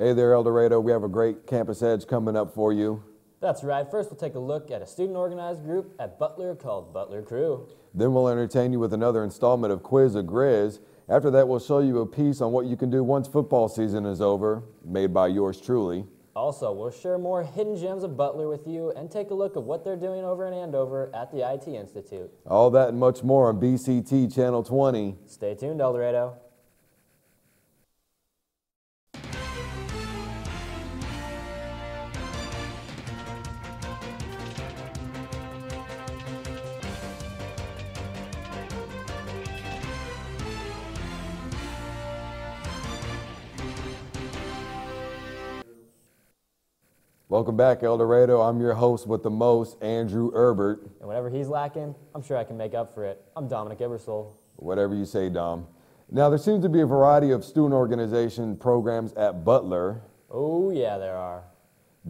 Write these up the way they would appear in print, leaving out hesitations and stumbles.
Hey there, El Dorado. We have a great Campus Edge coming up for you. That's right. First, we'll take a look at a student-organized group at Butler called Butler CRU. Then we'll entertain you with another installment of Quiz a Grizz. After that, we'll show you a piece on what you can do once football season is over, made by yours truly. Also, we'll share more hidden gems of Butler with you and take a look at what they're doing over in Andover at the IT Institute. All that and much more on BCT Channel 20. Stay tuned, El Dorado. Welcome back, El Dorado. I'm your host with the most, Andrew Herbert. And whenever he's lacking, I'm sure I can make up for it. I'm Dominic Ebersole. Whatever you say, Dom. Now, there seems to be a variety of student organization programs at Butler. Oh, yeah, there are.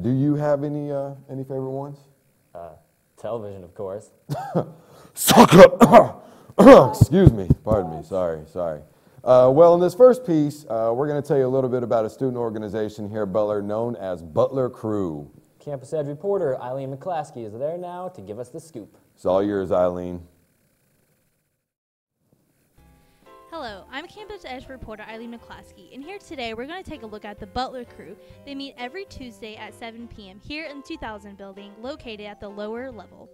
Do you have any favorite ones? Television, of course. Suck up! Excuse me. Pardon me. Sorry. Well, in this first piece, we're going to tell you a little bit about a student organization here at Butler known as Butler CRU. Campus Edge reporter Eileen McClaskey is there now to give us the scoop. It's all yours, Eileen. Hello, I'm Campus Edge reporter Eileen McClaskey, and here today we're going to take a look at the Butler CRU. They meet every Tuesday at 7 p.m. here in the 2000 building, located at the lower level.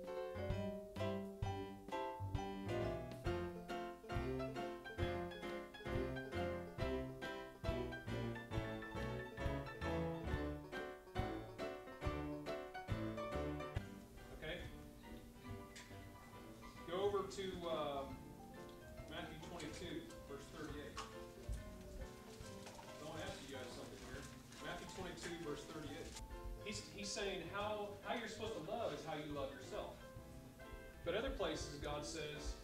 To Matthew 22, verse 38. I want to ask you guys something here. Matthew 22, verse 38. He's saying how you're supposed to love is how you love yourself. But other places, God says...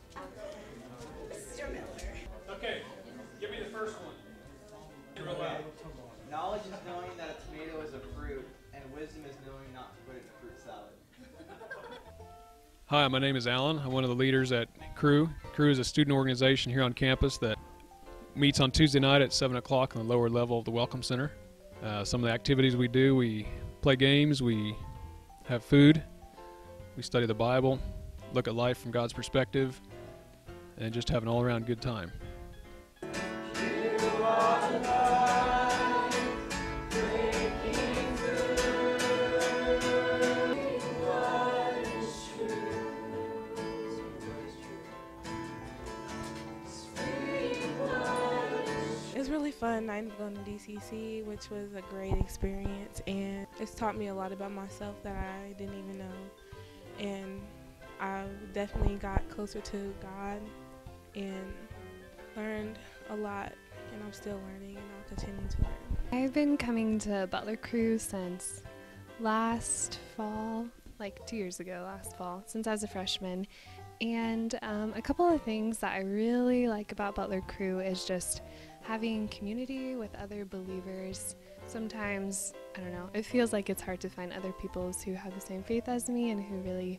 Mr. Miller. Okay, give me the first one. Okay. Knowledge is knowing that a tomato is a fruit, and wisdom is knowing not to put it in a fruit salad. Hi, my name is Alan. I'm one of the leaders at CRU. CRU is a student organization here on campus that meets on Tuesday night at 7 o'clock on the lower level of the Welcome Center. Some of the activities we do, we play games, we have food, we study the Bible, look at life from God's perspective, and just have an all-around good time. Fun 9th going to DCC, which was a great experience, and it's taught me a lot about myself that I didn't even know, and I definitely got closer to God and learned a lot, and I'm still learning and I'll continue to learn. I've been coming to Butler CRU since last fall, like 2 years ago last fall, since I was a freshman, and a couple of things that I really like about Butler CRU is just having community with other believers. Sometimes, I don't know, it feels like it's hard to find other people who have the same faith as me and who really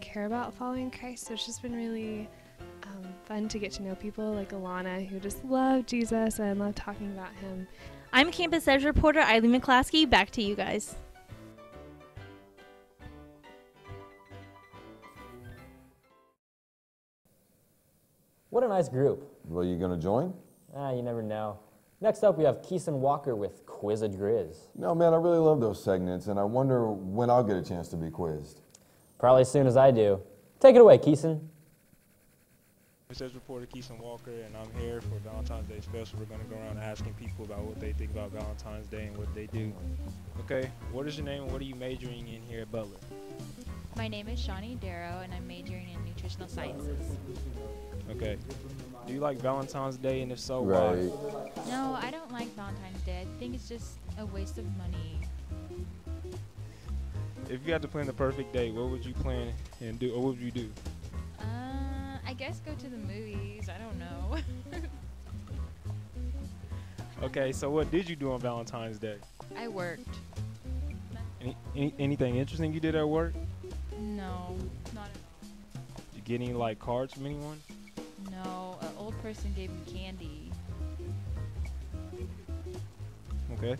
care about following Christ. So it's just been really fun to get to know people like Alana, who just love Jesus and love talking about him. I'm Campus Edge reporter Eileen McClaskey. Back to you guys. What a nice group. Well, you going to join? Ah, you never know. Next up, we have Keyshawn Walker with Quiz a Grizz. No, man, I really love those segments, and I wonder when I'll get a chance to be quizzed. Probably as soon as I do. Take it away, Keyshawn. This is reporter Keyshawn Walker, and I'm here for Valentine's Day special. We're going to go around asking people about what they think about Valentine's Day and what they do. Okay, what is your name and what are you majoring in here at Butler? My name is Shawnee Darrow, and I'm majoring in nutritional sciences. Okay. Do you like Valentine's Day, and if so, why? No, I don't like Valentine's Day. I think it's just a waste of money. If you had to plan the perfect day, what would you plan and do, or what would you do? I guess go to the movies. I don't know. Okay, so what did you do on Valentine's Day? I worked. Anything interesting you did at work? No, not at all. Did you get any, like, cards from anyone? No, an old person gave me candy. Okay.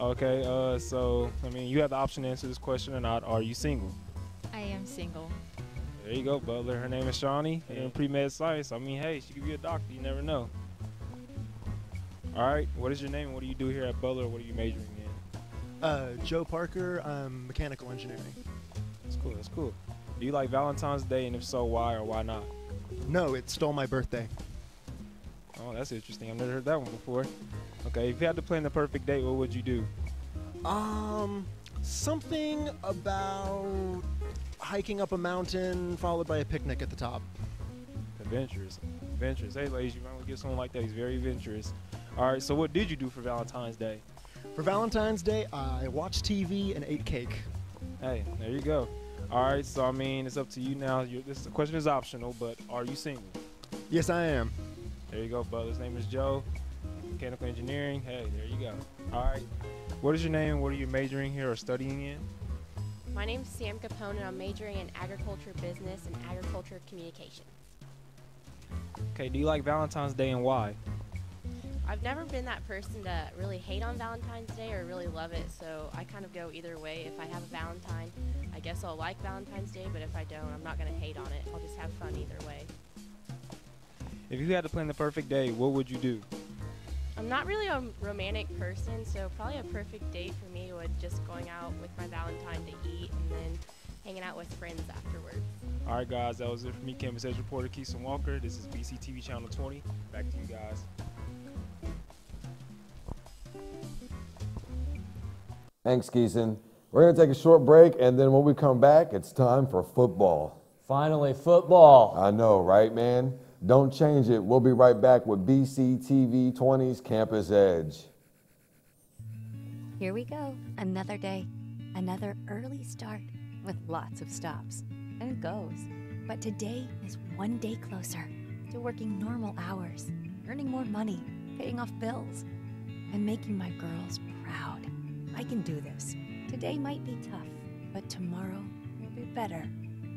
Okay, so, I mean, you have the option to answer this question or not. Are you single? I am single. There you go, Butler. Her name is Shawnee, in pre-med science. I mean, hey, she could be a doctor. You never know. All right, what is your name? What do you do here at Butler? What are you majoring in? Joe Parker, mechanical engineering. That's cool, that's cool. Do you like Valentine's Day, and if so, why or why not? No, it stole my birthday. Oh, that's interesting. I've never heard that one before. Okay, if you had to plan the perfect date, what would you do? Something about hiking up a mountain followed by a picnic at the top. Adventurous. Adventurous. Hey, ladies, you might want to give someone like that. He's very adventurous. All right, so what did you do for Valentine's Day? For Valentine's Day, I watched TV and ate cake. Hey, there you go. All right, so, I mean, it's up to you now. This question is optional, but are you single? Yes, I am. There you go, brother. His name is Joe, mechanical engineering. Hey, there you go. All right. What is your name? What are you majoring here or studying in? My name's Sam Capone, and I'm majoring in agriculture business and agriculture communications. Okay, do you like Valentine's Day and why? I've never been that person to really hate on Valentine's Day or really love it, so I kind of go either way. If I have a Valentine, I guess I'll like Valentine's Day, but if I don't, I'm not going to hate on it. I'll just have fun either way. If you had to plan the perfect day, what would you do? I'm not really a romantic person, so probably a perfect date for me would just going out with my Valentine to eat and then hanging out with friends afterwards. All right, guys, that was it for me, Campus Edge reporter Keyshawn Walker. This is BCTV Channel 20. Back to you guys. Thanks, Keyshawn. We're going to take a short break, and then when we come back, it's time for football. Finally, football. I know, right, man? Don't change it. We'll be right back with BCTV 20's Campus Edge. Here we go. Another day, another early start with lots of stops and goes. But today is one day closer to working normal hours, earning more money, paying off bills, and making my girls proud. I can do this. Today might be tough, but tomorrow will be better.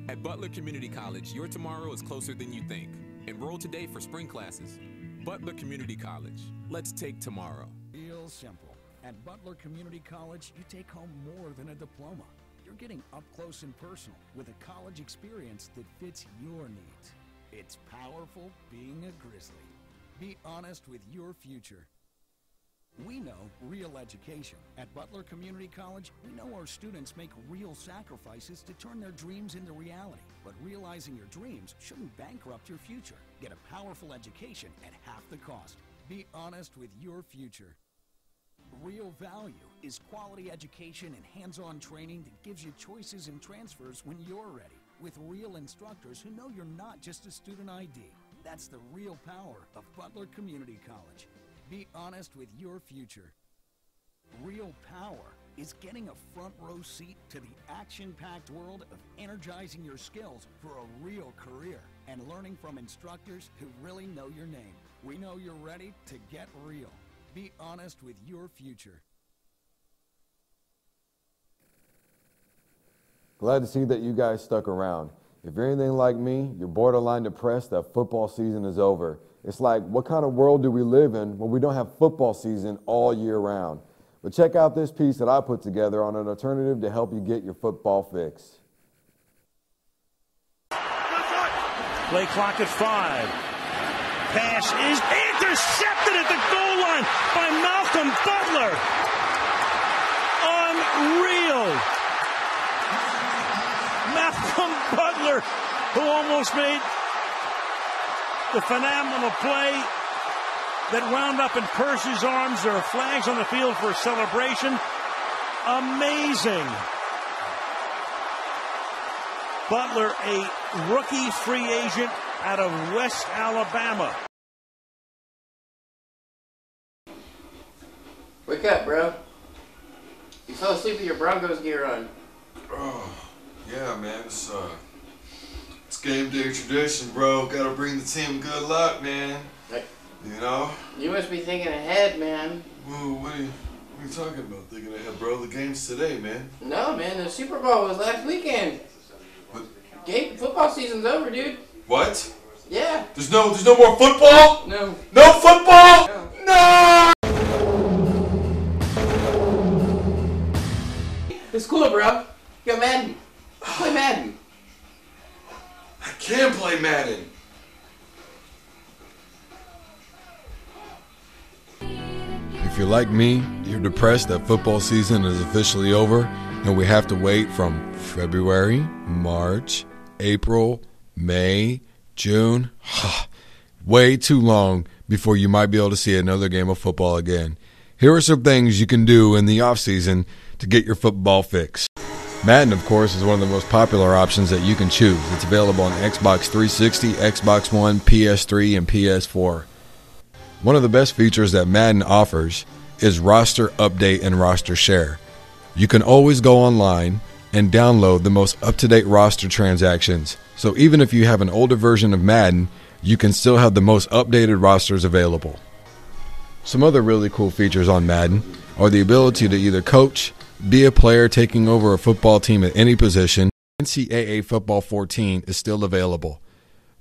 At Butler Community College, your tomorrow is closer than you think. Enroll today for spring classes. Butler Community College. Let's take tomorrow. Real simple. At Butler Community College, you take home more than a diploma. You're getting up close and personal with a college experience that fits your needs. It's powerful being a Grizzly. Be honest with your future. We know real education. At Butler Community College, we know our students make real sacrifices to turn their dreams into reality. But realizing your dreams shouldn't bankrupt your future. Get a powerful education at half the cost. Be honest with your future. Real value is quality education and hands-on training that gives you choices and transfers when you're ready, with real instructors who know you're not just a student ID. That's the real power of Butler Community College. Be honest with your future. Real power is getting a front row seat to the action-packed world of energizing your skills for a real career and learning from instructors who really know your name. We know you're ready to get real. Be honest with your future. Glad to see that you guys stuck around. If you're anything like me, you're borderline depressed that football season is over. It's like, what kind of world do we live in when we don't have football season all year round? But check out this piece that I put together on an alternative to help you get your football fix. Play clock at 5. Pass is intercepted at the goal line by Malcolm Butler. Unreal. Malcolm Butler, who almost made the phenomenal play that wound up in Percy's arms. There are flags on the field for a celebration. Amazing. Butler, a rookie free agent out of West Alabama. Wake up, bro. You fell asleep with your Broncos gear on. Oh, yeah, man. It's game day tradition, bro. Gotta bring the team good luck, man. Hey. You know? You must be thinking ahead, man. Whoa, what are you talking about, thinking ahead, bro? The game's today, man. No, man. The Super Bowl was last weekend. What? Game football season's over, dude. What? Yeah. There's no more football? No. No football? No! It's cool, bro. You got Madden. Play Madden. I can't play Madden. If you're like me, you're depressed that football season is officially over and we have to wait from February, March, April, May, June, way too long before you might be able to see another game of football again. Here are some things you can do in the offseason to get your football fix. Madden, of course, is one of the most popular options that you can choose. It's available on Xbox 360, Xbox One, PS3, and PS4. One of the best features that Madden offers is roster update and roster share. You can always go online and download the most up-to-date roster transactions. So even if you have an older version of Madden, you can still have the most updated rosters available. Some other really cool features on Madden are the ability to either coach, be a player taking over a football team at any position. NCAA Football 14 is still available.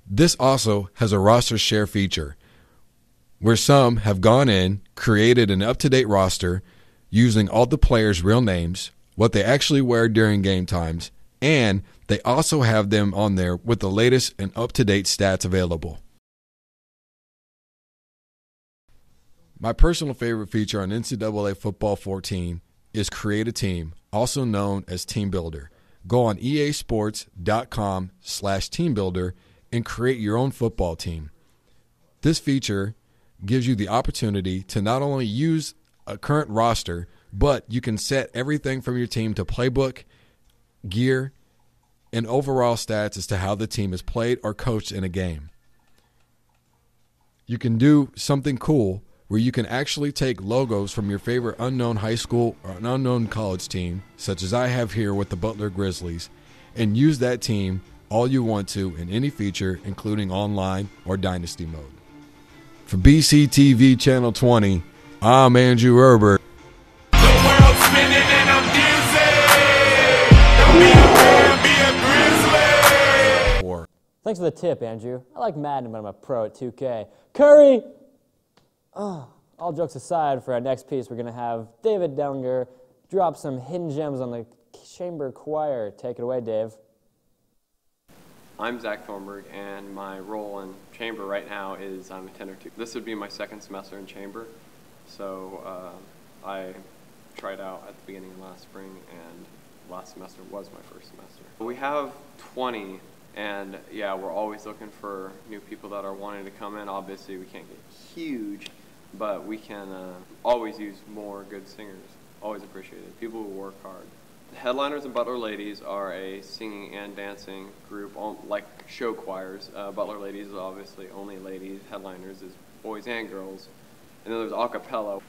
This also has a roster share feature, where some have gone in, created an up-to-date roster using all the players' real names, what they actually wear during game times, and they also have them on there with the latest and up-to-date stats available. My personal favorite feature on NCAA Football 14 is Create a Team, also known as Team Builder. Go on easports.com/teambuilder and create your own football team. This feature gives you the opportunity to not only use a current roster, but you can set everything from your team to playbook, gear, and overall stats as to how the team is played or coached in a game. You can do something cool where you can actually take logos from your favorite unknown high school or an unknown college team, such as I have here with the Butler Grizzlies, and use that team all you want to in any feature, including online or dynasty mode. For BCTV Channel 20, I'm Andrew Herbert. The world's spinning and I'm dizzy. Don't be a man, be a grizzly. Thanks for the tip, Andrew. I like Madden, but I'm a pro at 2K. Curry! All jokes aside, for our next piece, we're going to have David Dellinger drop some hidden gems on the Chamber Choir. Take it away, Dave. I'm Zach Thornburg, and my role in Chamber right now is I'm a tenor tutor. This would be my second semester in Chamber, so I tried out at the beginning of last spring, and last semester was my first semester. We have 20, and yeah, we're always looking for new people that are wanting to come in. Obviously, we can't get huge, but we can always use more good singers. Always appreciated. People who work hard. The Headliners and Butler Ladies are a singing and dancing group, like show choirs. Butler Ladies is obviously only ladies. Headliners is boys and girls. And then there's a cappella.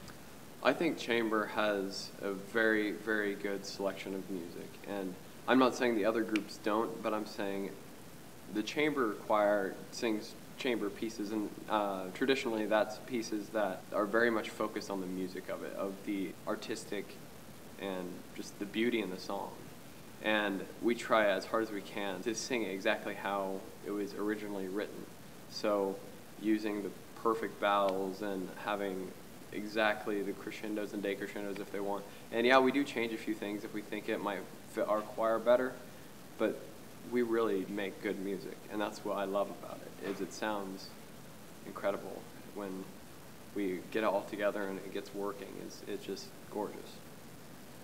I think Chamber has a very, very good selection of music. And I'm not saying the other groups don't, but I'm saying the Chamber Choir sings chamber pieces, and traditionally that's pieces that are very much focused on the music of it, of the artistic and just the beauty in the song. And we try as hard as we can to sing it exactly how it was originally written. So using the perfect vowels and having exactly the crescendos and decrescendos if they want. And yeah, we do change a few things if we think it might fit our choir better, but we really make good music. And that's what I love about it, is it sounds incredible when we get it all together and it gets working. It's just gorgeous.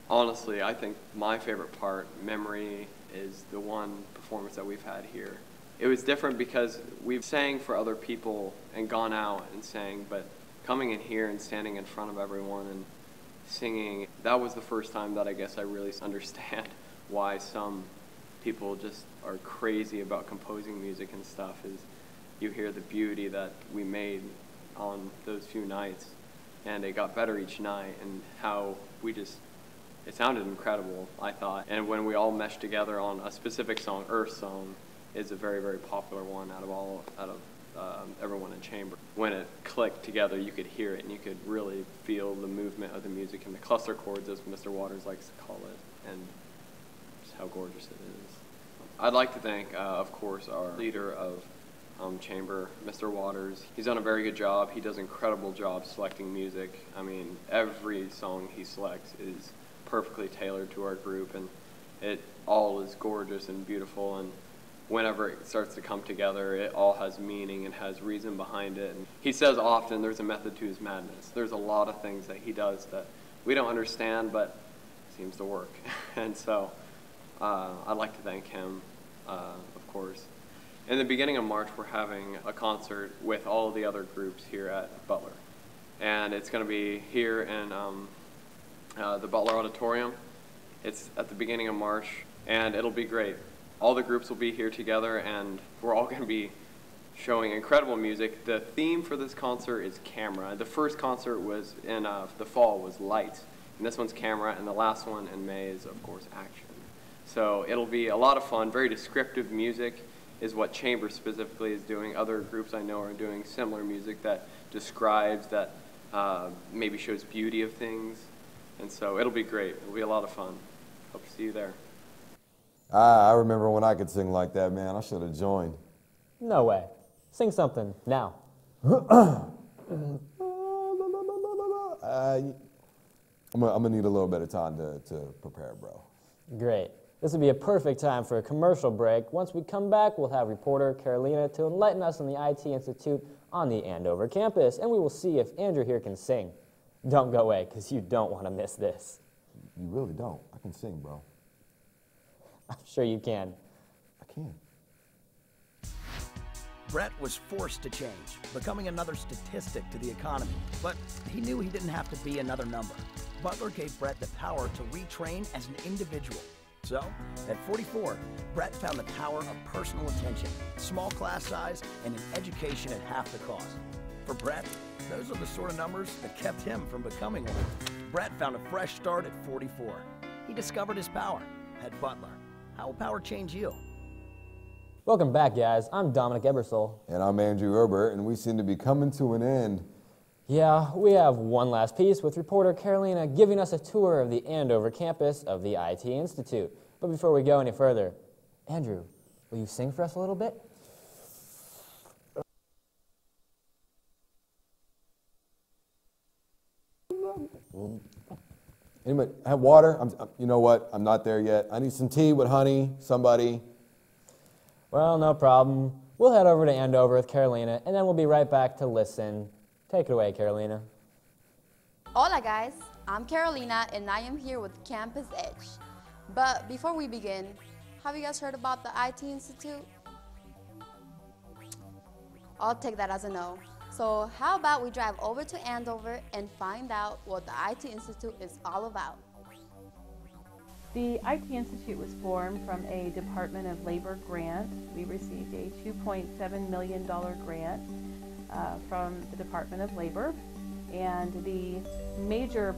Honestly, I think my favorite part, Memory, is the one performance that we've had here. It was different because we've sang for other people and gone out and sang, but coming in here and standing in front of everyone and singing, that was the first time that I guess I really understand why some people just are crazy about composing music and stuff, is you hear the beauty that we made on those few nights, and it got better each night, and how we just... It sounded incredible, I thought. And when we all meshed together on a specific song, Earth Song, is a very, very popular one out of everyone in Chamber. When it clicked together, you could hear it, and you could really feel the movement of the music and the cluster chords, as Mr. Waters likes to call it, and just how gorgeous it is. I'd like to thank, of course, our leader of Chamber, Mr. Waters. He's done a very good job. He does an incredible job selecting music. I mean, every song he selects is perfectly tailored to our group, and it all is gorgeous and beautiful, and whenever it starts to come together, it all has meaning and has reason behind it. And he says often there's a method to his madness. There's a lot of things that he does that we don't understand, but it seems to work. And so I'd like to thank him, of course. In the beginning of March, we're having a concert with all of the other groups here at Butler. And it's going to be here in the Butler Auditorium. It's at the beginning of March, and it'll be great. All the groups will be here together, and we're all going to be showing incredible music. The theme for this concert is camera. The first concert was in the fall was light, and this one's camera, and the last one in May is, of course, action. So it'll be a lot of fun. Very descriptive music is what Chamber specifically is doing. Other groups I know are doing similar music that describes, that maybe shows beauty of things. And so it'll be great. It'll be a lot of fun. Hope to see you there. I remember when I could sing like that, man. I should have joined. No way. Sing something now. I'm going to need a little bit of time to prepare, bro. Great. This would be a perfect time for a commercial break. Once we come back, we'll have reporter Carolina to enlighten us on the IT Institute on the Andover campus, and we will see if Andrew here can sing. Don't go away, because you don't want to miss this. You really don't. I can sing, bro. I'm sure you can. I can. Brett was forced to change, becoming another statistic to the economy. But he knew he didn't have to be another number. Butler gave Brett the power to retrain as an individual. So, at 44, Brett found the power of personal attention, small class size, and an education at half the cost. For Brett, those are the sort of numbers that kept him from becoming one. Brett found a fresh start at 44. He discovered his power at Butler. How will power change you? Welcome back, guys. I'm Dominic Ebersole. And I'm Andrew Herbert, and we seem to be coming to an end. Yeah, we have one last piece with reporter Carolina giving us a tour of the Andover campus of the IT Institute. But before we go any further, Andrew, will you sing for us a little bit? Anybody have water? You know what? I'm not there yet. I need some tea with honey, somebody. Well, no problem. We'll head over to Andover with Carolina, and then we'll be right back to listen. Take it away, Carolina. Hola, guys. I'm Carolina, and I am here with Campus Edge. But before we begin, have you guys heard about the IT Institute? I'll take that as a no. So how about we drive over to Andover and find out what the IT Institute is all about? The IT Institute was formed from a Department of Labor grant. We received a $2.7 million grant from the Department of Labor, and the major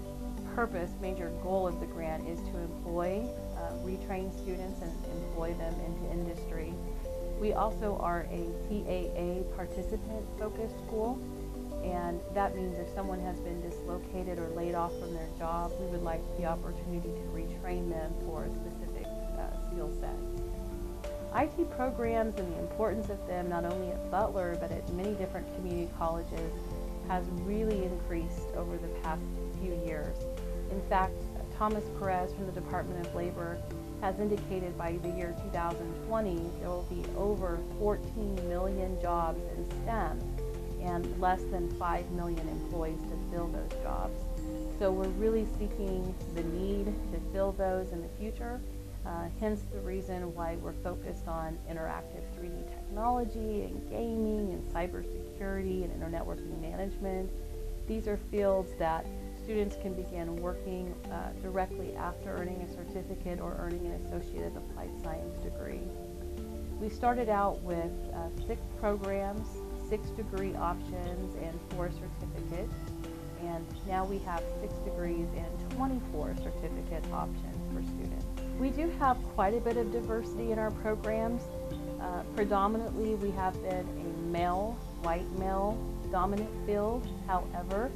purpose, major goal of the grant is to employ, retrain students and employ them into industry. We also are a TAA participant-focused school, and that means if someone has been dislocated or laid off from their job, we would like the opportunity to retrain them for a specific skill set. IT programs and the importance of them, not only at Butler, but at many different community colleges, has really increased over the past few years. In fact, Thomas Perez from the Department of Labor has indicated by the year 2020, there will be over 14 million jobs in STEM and less than 5 million employees to fill those jobs. So we're really seeking the need to fill those in the future. Hence the reason why we're focused on interactive 3D technology and gaming and cybersecurity and internet working management. These are fields that students can begin working directly after earning a certificate or earning an associated applied science degree. We started out with 6 programs, 6 degree options, and 4 certificates. And now we have 6 degrees and 24 certificate options for students. We do have quite a bit of diversity in our programs. Predominantly, we have been a male, white male dominant field. However,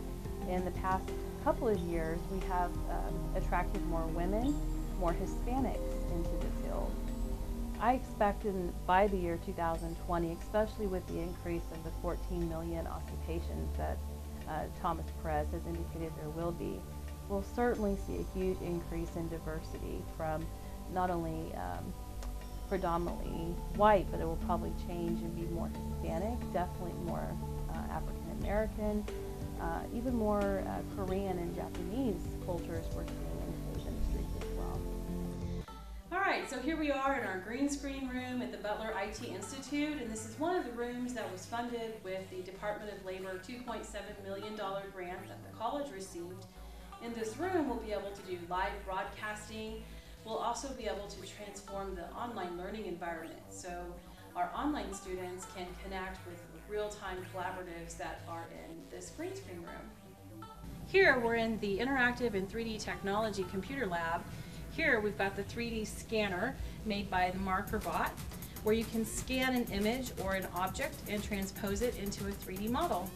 in the past couple of years, we have attracted more women, more Hispanics into the field. I expect by the year 2020, especially with the increase of the 14 million occupations that Thomas Perez has indicated there will be, we'll certainly see a huge increase in diversity from not only predominantly white, but it will probably change and be more Hispanic, definitely more African American, even more Korean and Japanese cultures we're seeing in those industries as well. All right, so here we are in our green screen room at the Butler IT Institute, and this is one of the rooms that was funded with the Department of Labor $2.7 million grant that the college received. In this room, we'll be able to do live broadcasting. We'll also be able to transform the online learning environment, so our online students can connect with real-time collaboratives that are in this green screen room. Here we're in the Interactive and 3D Technology Computer Lab. Here we've got the 3D scanner made by the MarkerBot, where you can scan an image or an object and transpose it into a 3D model.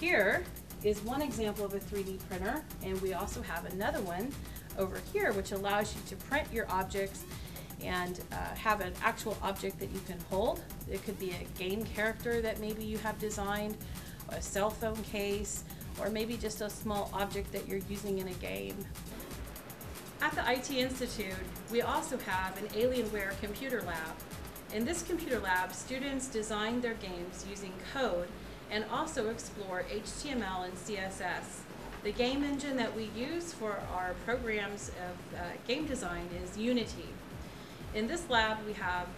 Here is one example of a 3D printer, and we also have another one over here which allows you to print your objects and have an actual object that you can hold. It could be a game character that maybe you have designed, or a cell phone case, or maybe just a small object that you're using in a game. At the IT Institute, we also have an Alienware computer lab. In this computer lab, students design their games using code and also explore HTML and CSS. The game engine that we use for our programs of game design is Unity. In this lab, we have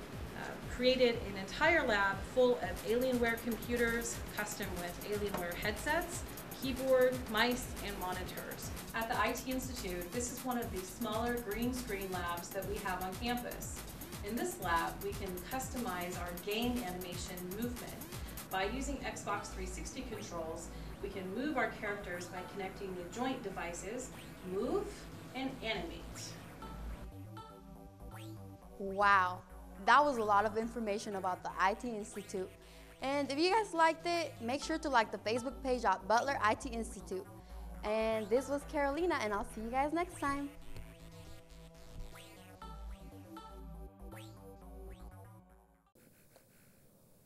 created an entire lab full of Alienware computers, custom with Alienware headsets, keyboard, mice, and monitors. At the IT Institute, this is one of the smaller green screen labs that we have on campus. In this lab, we can customize our game animation movement. By using Xbox 360 controls, we can move our characters by connecting the joint devices, move, and animate. Wow, that was a lot of information about the IT Institute. And if you guys liked it, make sure to like the Facebook page at Butler IT Institute. And this was Carolina, and I'll see you guys next time.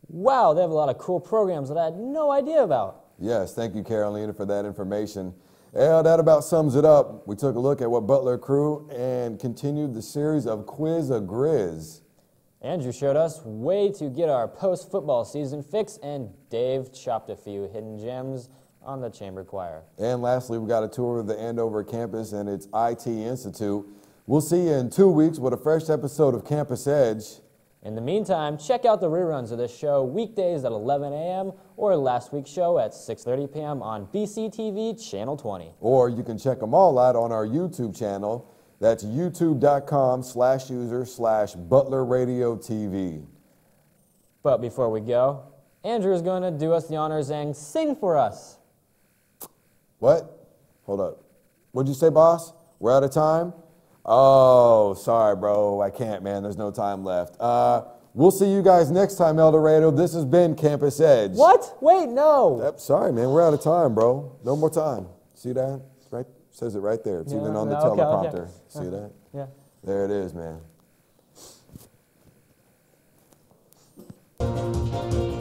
Wow, they have a lot of cool programs that I had no idea about. Yes, thank you, Carolina, for that information. Well, that about sums it up. We took a look at what Butler CRU and continued the series of Quiz a Grizz. Andrew showed us way to get our post-football season fix, and Dave chopped a few hidden gems on the Chamber Choir. And lastly, we got a tour of the Andover campus and its IT Institute. We'll see you in 2 weeks with a fresh episode of Campus Edge. In the meantime, check out the reruns of this show weekdays at 11 a.m. or last week's show at 6:30 p.m. on BCTV Channel 20. Or you can check them all out on our YouTube channel. That's youtube.com/user/ButlerRadioTV. But before we go, Andrew is going to do us the honors and sing for us. What? Hold up. What'd you say, boss? We're out of time? Oh, sorry, bro. I can't, man. There's no time left. We'll see you guys next time, El Dorado. This has been Campus Edge. What? Wait, no. Yep, sorry, man. We're out of time, bro. No more time. See that? It's right. Says it right there. It's even on the teleprompter. Okay. See that? Yeah. There it is, man.